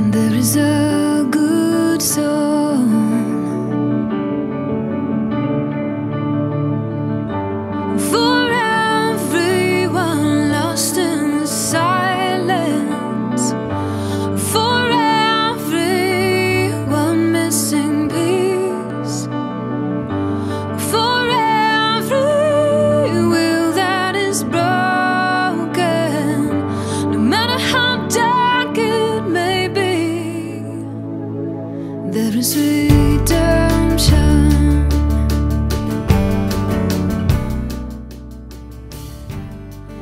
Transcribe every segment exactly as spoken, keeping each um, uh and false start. There is a good song for everyone lost in silence, for everyone missing peace, for every will that is broken, no matter how dark it may be. There is redemption.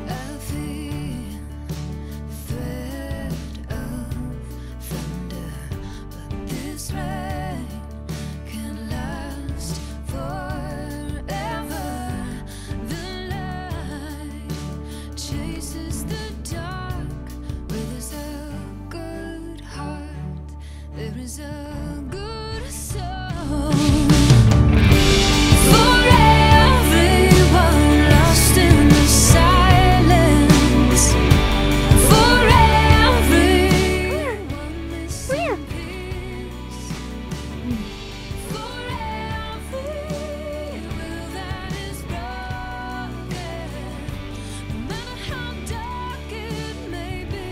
Every thread of thunder, but this rain can last forever. The light chases the dark. Where there's a good heart, there is a good soul. For everyone lost in the silence, for everyone missing peace, for every will that is broken, no matter how dark it may be.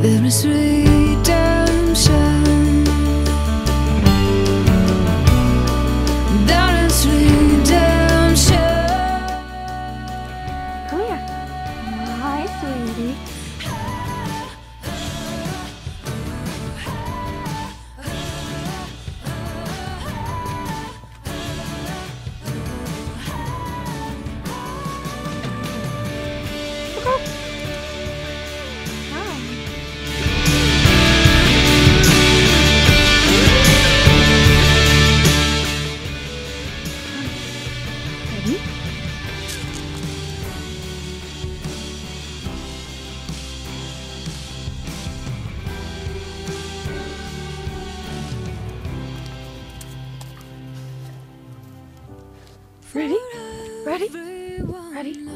There is redemption. Ready? Ready? Ready? Ready? Go!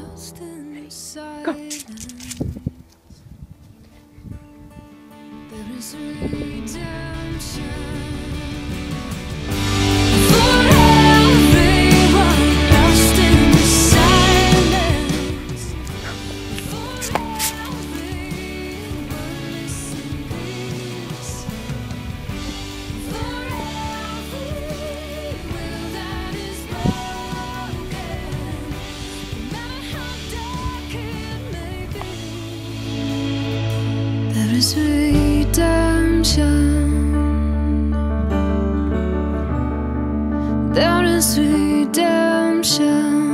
There is redemption. There is redemption. There is redemption.